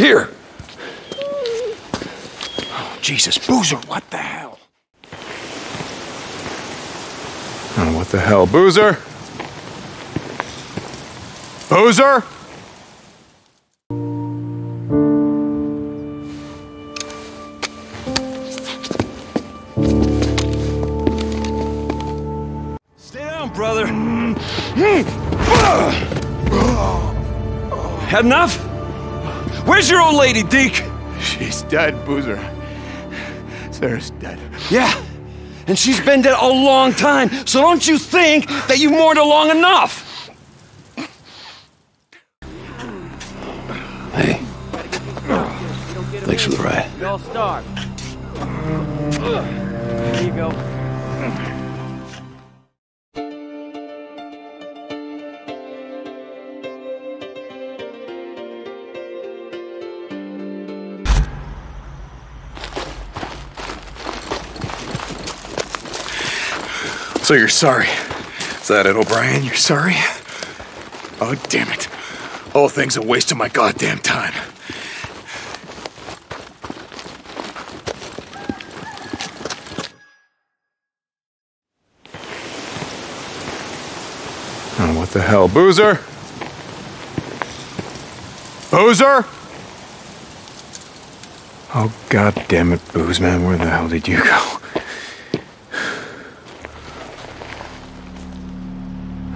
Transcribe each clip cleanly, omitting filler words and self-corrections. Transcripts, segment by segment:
here. Oh, Jesus, Boozer, what the hell? Oh, what the hell, Boozer? Boozer? Stay down, brother. Had enough? Where's your old lady, Deke? She's dead, Boozer. Sarah's dead. Yeah. And she's been dead a long time, so don't you think that you mourned her long enough? Hey, thanks for the ride. We all starved. There you go. So you're sorry. Is that it, O'Brien? You're sorry? Oh, damn it. Whole thing's a waste of my goddamn time. Oh, what the hell, Boozer? Boozer? Oh, goddamn it, Booze, man. Where the hell did you go?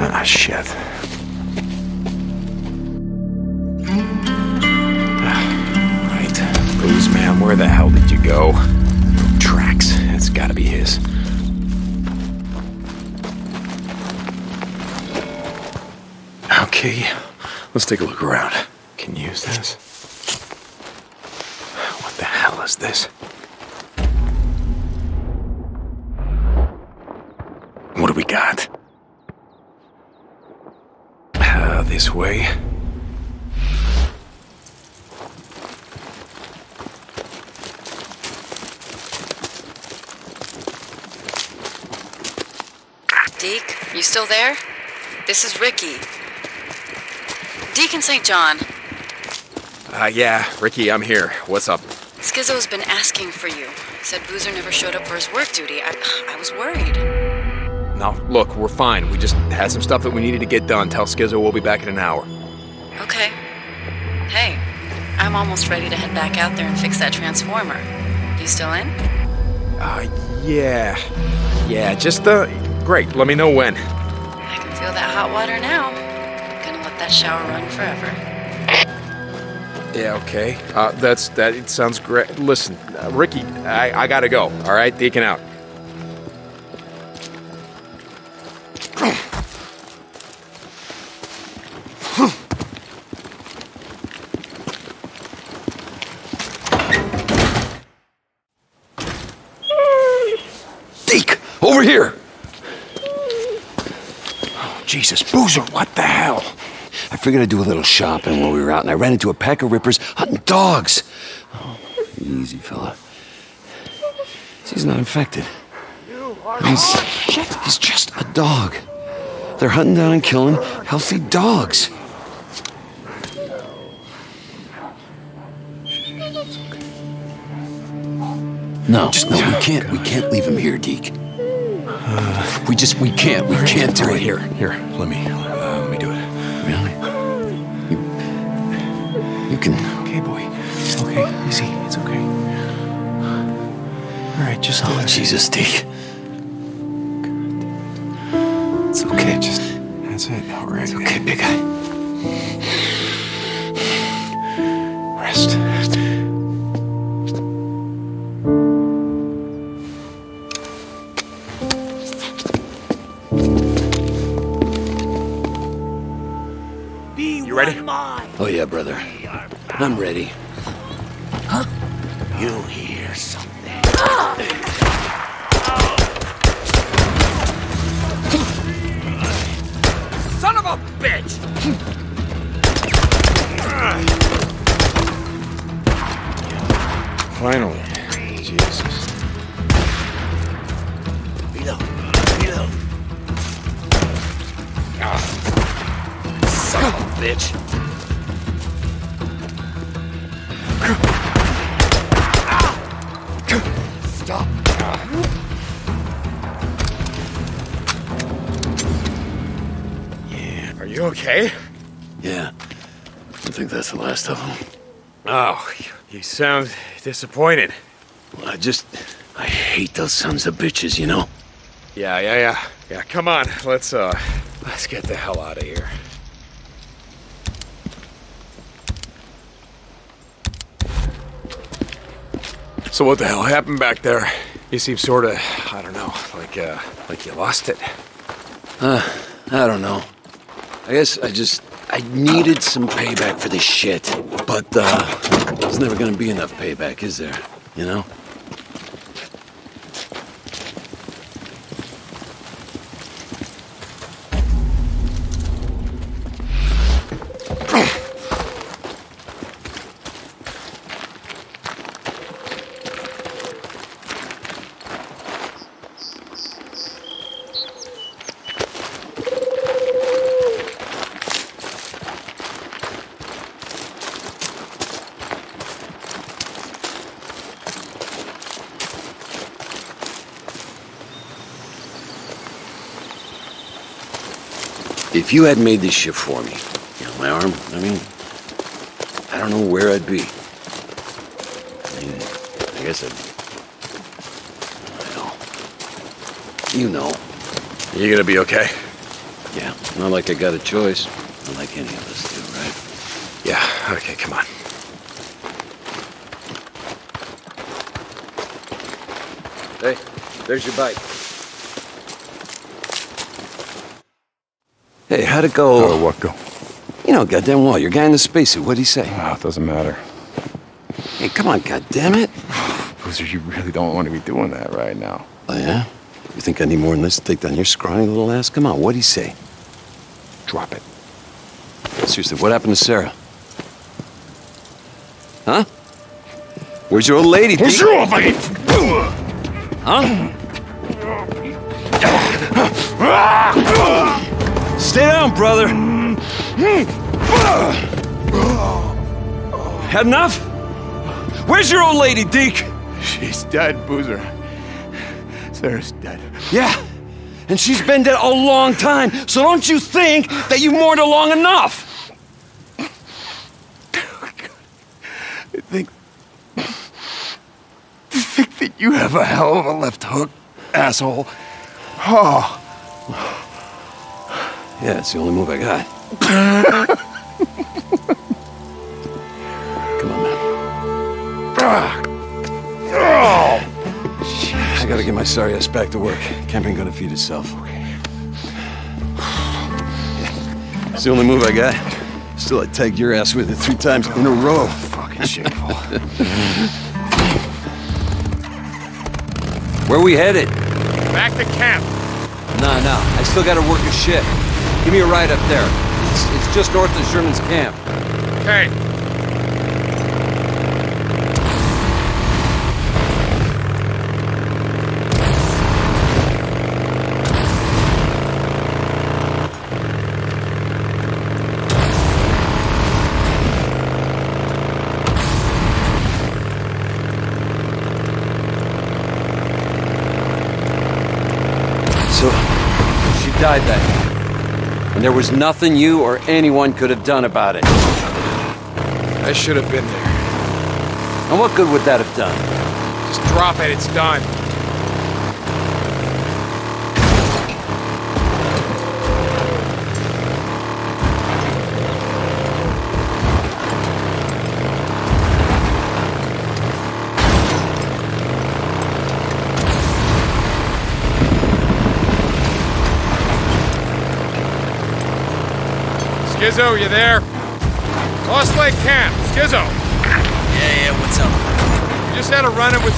Ah, shit. Man, where the hell did you go? Tracks. That's gotta be his. Okay, let's take a look around. Can you use this? What the hell is this? What do we got? This way. Deke, you still there? This is Ricky. Deacon St. John. Yeah, Ricky, I'm here. What's up? Skizzo's been asking for you. Said Boozer never showed up for his work duty. I was worried. No, look, we're fine. We just had some stuff that we needed to get done. Tell Skizzo we'll be back in an hour. Okay. Hey, I'm almost ready to head back out there and fix that transformer. You still in? Yeah. Yeah, just, great, let me know when. I can feel that hot water now. I'm gonna let that shower run forever. Yeah, okay. It sounds great. Listen, Ricky, I gotta go, all right? Deacon out. Deke, over here! Jesus, Boozer, what the hell? I figured I'd do a little shopping while we were out, and I ran into a pack of rippers hunting dogs. Oh, easy, fella. He's not infected. He's just a dog. They're hunting down and killing healthy dogs. No, we can't. We can't leave him here, Deke. We can't do it. Here, let me do it. Really? You can... Okay, boy. Okay, easy. It's okay. All right, just... Oh, Jesus, Deke. It's okay, just... That's it. All right. It's okay, big guy. Rest. Oh, yeah, brother. I'm ready. Huh? You hear something? Son of a bitch! Finally. Jesus. Reload. Son of a bitch. Yeah. Are you okay? Yeah. I think that's the last of them. Oh, you sound disappointed. Well, I hate those sons of bitches, you know? Yeah, come on. Let's get the hell out of here. So what the hell happened back there? You seem sorta, I don't know, like you lost it. I don't know. I guess I needed some payback for this shit. But, there's never gonna be enough payback, is there? You know? If you had made this shit for me, you know, my arm, I mean, I don't know where I'd be. I mean, I guess I know. You know. Are you gonna be okay? Yeah, not like I got a choice. Not like any of us do, right? Yeah, okay, come on. Hey, there's your bike. Hey, how'd it go? Oh, what go? You know, goddamn well, your guy in the spacesuit, what'd he say? Ah, it doesn't matter. Hey, come on, goddammit. Boozer, you really don't want to be doing that right now. Oh, yeah? You think I need more than this to take down your scrawny little ass? Come on, what'd he say? Drop it. Seriously, what happened to Sarah? Huh? Where's your old lady? Where's your old lady? Huh? Stay down, brother! Had enough? Where's your old lady, Deke? She's dead, Boozer. Sarah's dead. Yeah, and she's been dead a long time, so don't you think that you mourned her long enough? I think that you have a hell of a left hook, asshole. Oh. Yeah, it's the only move I got. Come on, man. I gotta get my sorry ass back to work. Camp ain't gonna feed itself. It's the only move I got. Still, I tagged your ass with it 3 times in a row. Fucking shameful. Where we headed? Back to camp. No, I still gotta work a shift. Give me a ride up there. It's just north of Sherman's camp. Okay. So, she died that night. And there was nothing you or anyone could have done about it. I should have been there. And what good would that have done? Just drop it, it's done. Skizzo, you there? Lost Lake Camp, Skizzo. Yeah, what's up? We just had a run-in with...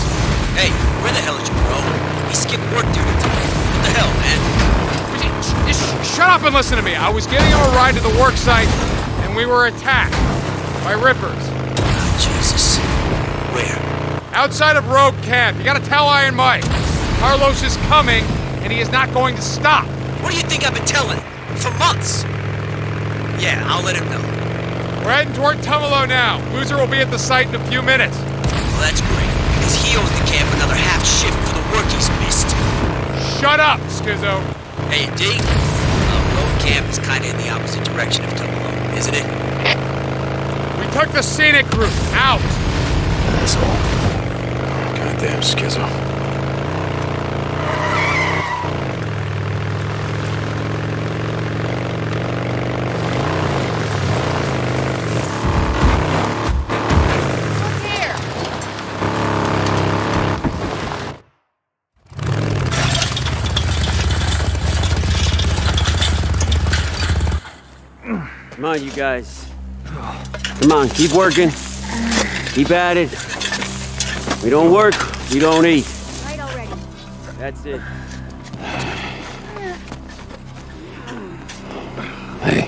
Hey, where the hell is your bro? He skipped work duty today. What the hell, man? Shut up and listen to me. I was getting on a ride to the work site, and we were attacked by rippers. Oh, Jesus. Where? Outside of Rogue Camp. You gotta tell Iron Mike. Carlos is coming, and he is not going to stop. What do you think I've been telling? For months. Yeah, I'll let him know. We're heading toward Tumalo now. Boozer will be at the site in a few minutes. Well, that's great, because he owes the camp another half shift for the work he's missed. Shut up, Skizzo. Hey, D, rogue camp is kind of in the opposite direction of Tumalo, isn't it? We took the scenic route. Out. Asshole. Goddamn Skizzo. Come on, you guys. Come on, keep working. Keep at it. We don't work, we don't eat. Right already. That's it. Hey.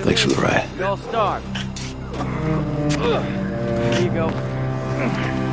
Thanks for the ride. We all starve. There you go.